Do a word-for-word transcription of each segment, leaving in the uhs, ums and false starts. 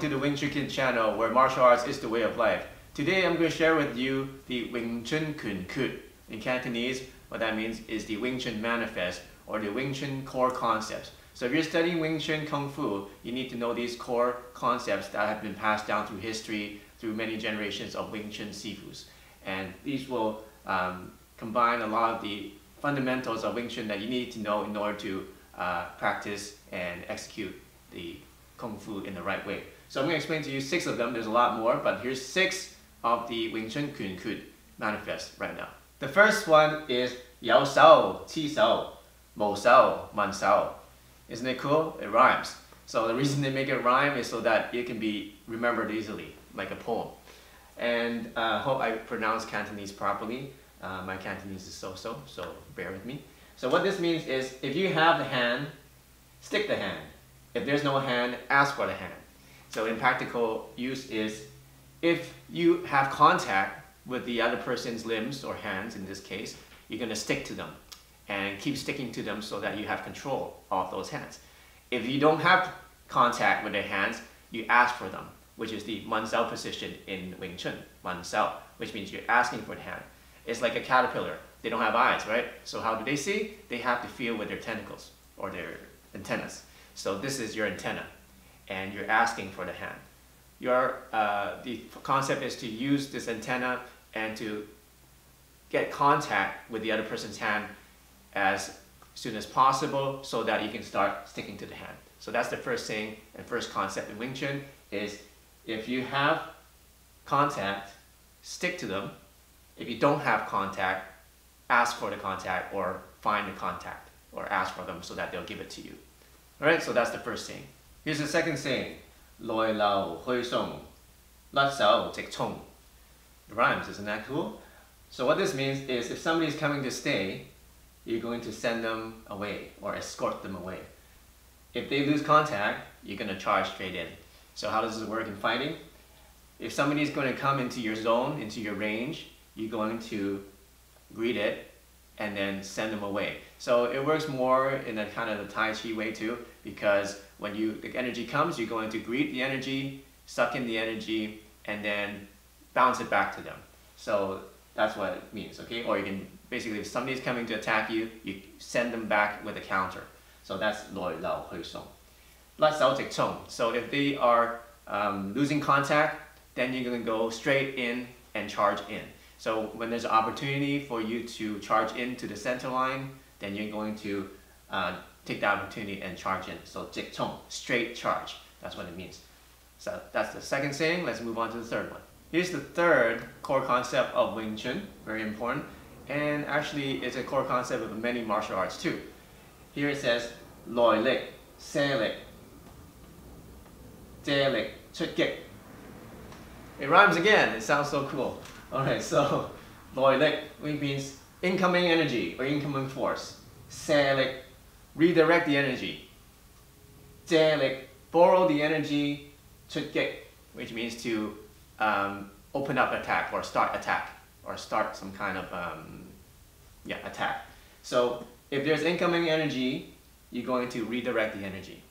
welcome to the Wing Chun Kuen channel, where martial arts is the way of life. Today I'm going to share with you the Wing Chun Kuen Kuet. In Cantonese, what that means is the Wing Chun Manifest, or the Wing Chun Core Concepts. So if you're studying Wing Chun Kung Fu, you need to know these core concepts that have been passed down through history, through many generations of Wing Chun Sifus. And these will um, combine a lot of the fundamentals of Wing Chun that you need to know in order to uh, practice and execute the Kung Fu in the right way. So I'm going to explain to you six of them. There's a lot more, but here's six of the Wing Chun Kuen Kuet manifest right now. The first one is Yao Sao, Ti Sao, Mo Sao, Man Sao. Isn't it cool? It rhymes. So the reason they make it rhyme is so that it can be remembered easily, like a poem. And I uh, hope I pronounce Cantonese properly. Uh, my Cantonese is so-so, so bear with me. So what this means is, if you have the hand, stick the hand. If there's no hand, ask for the hand. So in practical use is, if you have contact with the other person's limbs or hands in this case, you're going to stick to them and keep sticking to them so that you have control of those hands. If you don't have contact with their hands, you ask for them, which is the Man Sao position in Wing Chun, Man Sao, which means you're asking for the hand. It's like a caterpillar. They don't have eyes, right? So how do they see? They have to feel with their tentacles or their antennas. So this is your antenna, and you're asking for the hand. Your, uh, the concept is to use this antenna and to get contact with the other person's hand as soon as possible so that you can start sticking to the hand. So that's the first thing and first concept in Wing Chun is, if you have contact, stick to them. If you don't have contact, ask for the contact or find the contact or ask for them so that they'll give it to you. Alright, so that's the first thing. Here's the second thing. Loi lek song, loi lek jik chong. It rhymes, isn't that cool? So what this means is, if somebody's coming to stay, you're going to send them away or escort them away. If they lose contact, you're going to charge straight in. So how does this work in fighting? If somebody's going to come into your zone, into your range, you're going to greet it and then send them away. So it works more in a kind of the Tai Chi way too, because when you the energy comes, you're going to greet the energy, suck in the energy, and then bounce it back to them. So that's what it means, okay? Or you can basically, if somebody's coming to attack you, you send them back with a counter. So that's loi lek song, loi lek chong. So if they are um, losing contact, then you're going to go straight in and charge in. So when there's an opportunity for you to charge into the center line, then you're going to uh, take the opportunity and charge in. So jik chong, straight charge. That's what it means. So that's the second saying. Let's move on to the third one. Here's the third core concept of Wing Chun, very important. And actually it's a core concept of many martial arts too. Here it says loi lek, se lek, te lek Chuk. It rhymes again, it sounds so cool. Alright, so loi lek means incoming energy or incoming force. Se lek, redirect the energy. Te lek, borrow the energy. Chuk, which means to um, open up attack or start attack or start some kind of um, yeah attack. So if there's incoming energy, you're going to redirect the energy.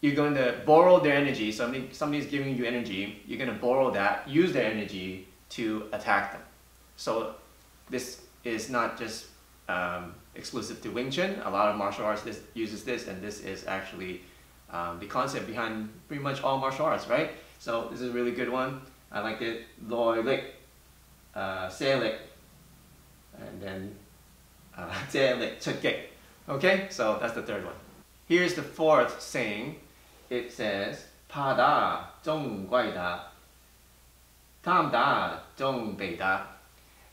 You're going to borrow their energy. Somebody, somebody's giving you energy. You're going to borrow that, use their energy to attack them. So this is not just um, exclusive to Wing Chun. A lot of martial arts this, uses this, and this is actually um, the concept behind pretty much all martial arts, right? So this is a really good one. I liked it. Loi lek, uh, se lek, and then uh, te lek Chuk. Okay, so that's the third one. Here's the fourth saying. It says Pa da zhong guai da, Tam da zhong bei da.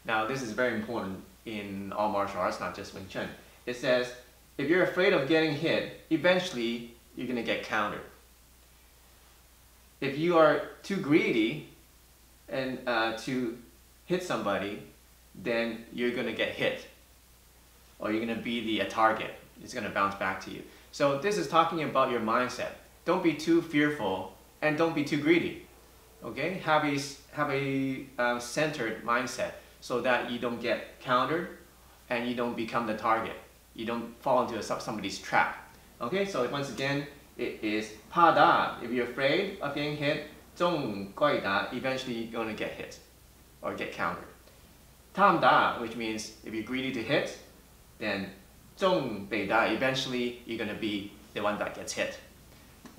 Now this is very important in all martial arts, not just Wing Chun. It says, if you're afraid of getting hit, eventually you're going to get countered. If you are too greedy and uh, to hit somebody, then you're going to get hit, or you're going to be the a target. It's going to bounce back to you. So this is talking about your mindset. Don't be too fearful and don't be too greedy. Okay, have a, have a uh, centered mindset, so that you don't get countered and you don't become the target. You don't fall into a, somebody's trap. Okay, so once again, it is pa da. If you're afraid of getting hit, zhong gui da, eventually you're going to get hit or get countered. Tam da, which means if you're greedy to hit, then zhong bei da, eventually you're going to be the one that gets hit.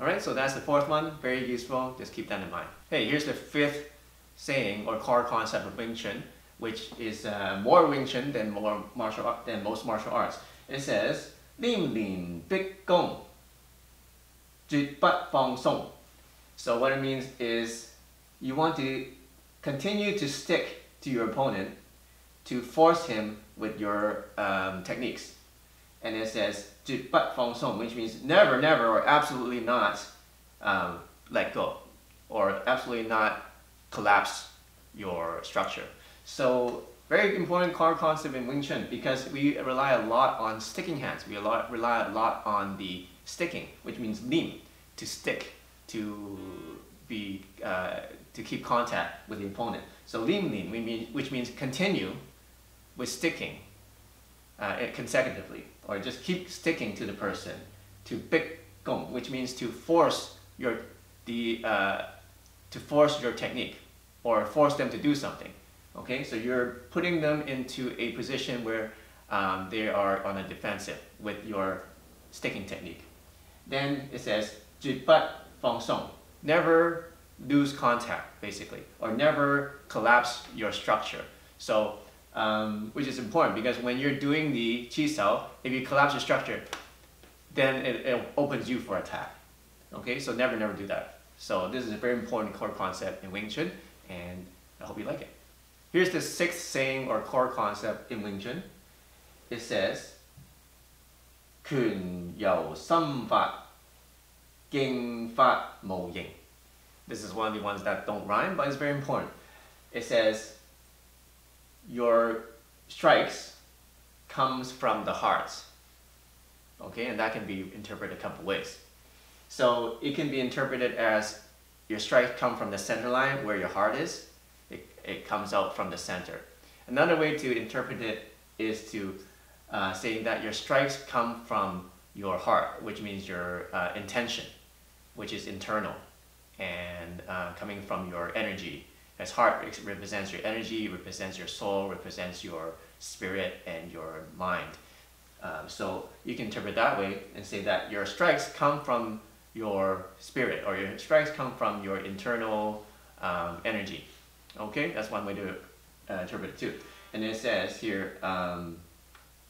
Alright, so that's the fourth one, very useful, just keep that in mind. Hey, here's the fifth saying or core concept of Wing Chun, which is uh, more Wing Chun than, more martial art, than most martial arts. It says, Lim Lin Big Gong, Jit Bat Fong Song. So what it means is, you want to continue to stick to your opponent to force him with your um, techniques. And it says, Jit Bat Fong Song, which means never, never, or absolutely not um, let go, or absolutely not collapse your structure. So, very important core concept in Wing Chun, because we rely a lot on sticking hands. We a lot, rely a lot on the sticking, which means lim, to stick, to be, uh, to keep contact with the opponent. So lim lim, we mean, which means continue with sticking uh, consecutively, or just keep sticking to the person. To big gong, which means to force your the uh, to force your technique, or force them to do something. Okay, so you're putting them into a position where um, they are on a defensive with your sticking technique. Then it says, Jit Bat Fong Song. Never lose contact, basically, or never collapse your structure. So, um, which is important, because when you're doing the qi sao, if you collapse your structure, then it, it opens you for attack. Okay, so never, never do that. So this is a very important core concept in Wing Chun, and I hope you like it. Here's the sixth saying or core concept in Wing Chun. It says, Kun yao Sun Fa, Ging Fa Mo Ying. This is one of the ones that don't rhyme, but it's very important. It says, your strikes comes from the heart. Okay, and that can be interpreted a couple ways. So it can be interpreted as your strikes come from the center line where your heart is. It comes out from the center. Another way to interpret it is to uh, saying that your strikes come from your heart, which means your uh, intention, which is internal, and uh, coming from your energy. As heart represents your energy, represents your soul, represents your spirit and your mind. Um, so you can interpret that way and say that your strikes come from your spirit, or your strikes come from your internal um, energy. Okay, that's one way to uh, interpret it too. And it says here,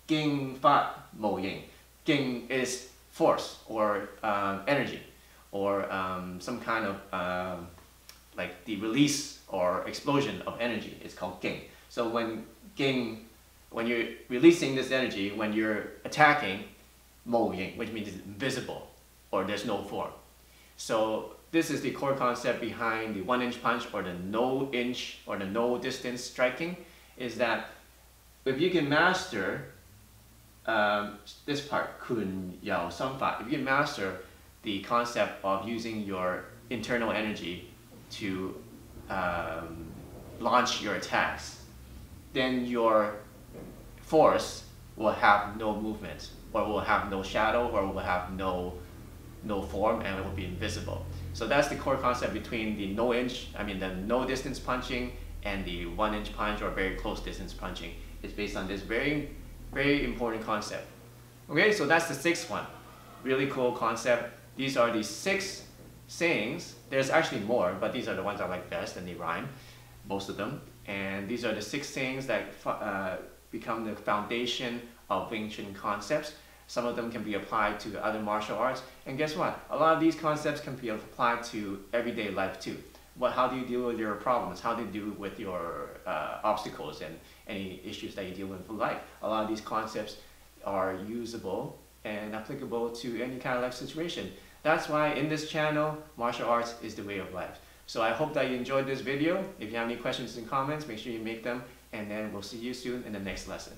Ging Fa Mo Ying. Ging is force, or um, energy, or um, some kind of um, like the release or explosion of energy. It's called Ging. So when Ging, when you're releasing this energy, when you're attacking, Mo Ying, which means it's invisible, or there's no form. So this is the core concept behind the one-inch punch, or the no-inch, or the no-distance striking, is that if you can master um, this part, Kun Yao Sun Fa, if you can master the concept of using your internal energy to um, launch your attacks, then your force will have no movement, or will have no shadow, or will have no, no form, and it will be invisible. So that's the core concept between the no inch, I mean the no distance punching, and the one inch punch or very close distance punching. It's based on this very, very important concept. Okay, so that's the sixth one. Really cool concept. These are the six sayings. There's actually more, but these are the ones I like best, and they rhyme, most of them. And these are the six sayings that uh, become the foundation of Wing Chun concepts. Some of them can be applied to other martial arts, and guess what? A lot of these concepts can be applied to everyday life too. What, how do you deal with your problems? How do you deal with your uh, obstacles and any issues that you deal with in life? A lot of these concepts are usable and applicable to any kind of life situation. That's why in this channel, martial arts is the way of life. So I hope that you enjoyed this video. If you have any questions and comments, make sure you make them, and then we'll see you soon in the next lesson.